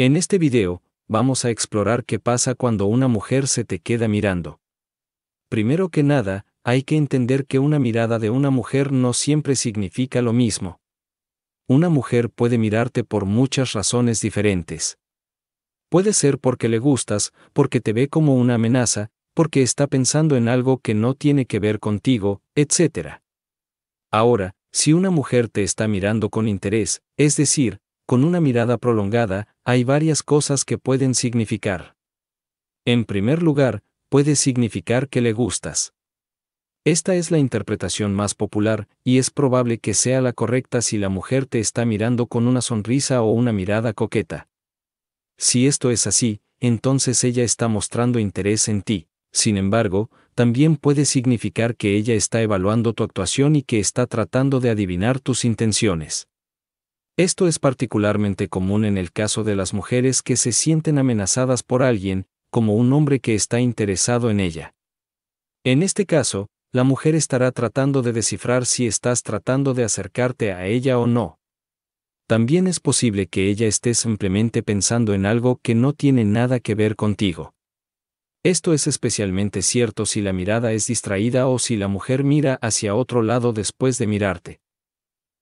En este video, vamos a explorar qué pasa cuando una mujer se te queda mirando. Primero que nada, hay que entender que una mirada de una mujer no siempre significa lo mismo. Una mujer puede mirarte por muchas razones diferentes. Puede ser porque le gustas, porque te ve como una amenaza, porque está pensando en algo que no tiene que ver contigo, etc. Ahora, si una mujer te está mirando con interés, es decir, con una mirada prolongada, hay varias cosas que pueden significar. En primer lugar, puede significar que le gustas. Esta es la interpretación más popular, y es probable que sea la correcta si la mujer te está mirando con una sonrisa o una mirada coqueta. Si esto es así, entonces ella está mostrando interés en ti. Sin embargo, también puede significar que ella está evaluando tu actuación y que está tratando de adivinar tus intenciones. Esto es particularmente común en el caso de las mujeres que se sienten amenazadas por alguien, como un hombre que está interesado en ella. En este caso, la mujer estará tratando de descifrar si estás tratando de acercarte a ella o no. También es posible que ella esté simplemente pensando en algo que no tiene nada que ver contigo. Esto es especialmente cierto si la mirada es distraída o si la mujer mira hacia otro lado después de mirarte.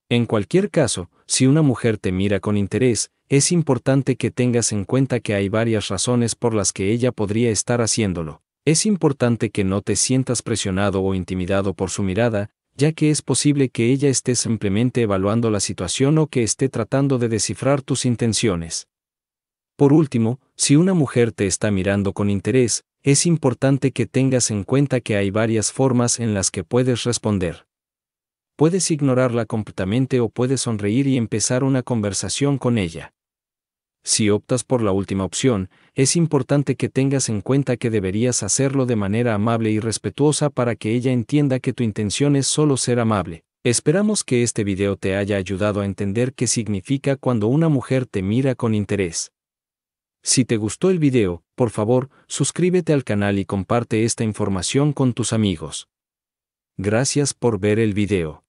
En cualquier caso, si una mujer te mira con interés, es importante que tengas en cuenta que hay varias razones por las que ella podría estar haciéndolo. Es importante que no te sientas presionado o intimidado por su mirada, ya que es posible que ella esté simplemente evaluando la situación o que esté tratando de descifrar tus intenciones. Por último, si una mujer te está mirando con interés, es importante que tengas en cuenta que hay varias formas en las que puedes responder. Puedes ignorarla completamente o puedes sonreír y empezar una conversación con ella. Si optas por la última opción, es importante que tengas en cuenta que deberías hacerlo de manera amable y respetuosa para que ella entienda que tu intención es solo ser amable. Esperamos que este video te haya ayudado a entender qué significa cuando una mujer te mira con interés. Si te gustó el video, por favor, suscríbete al canal y comparte esta información con tus amigos. Gracias por ver el video.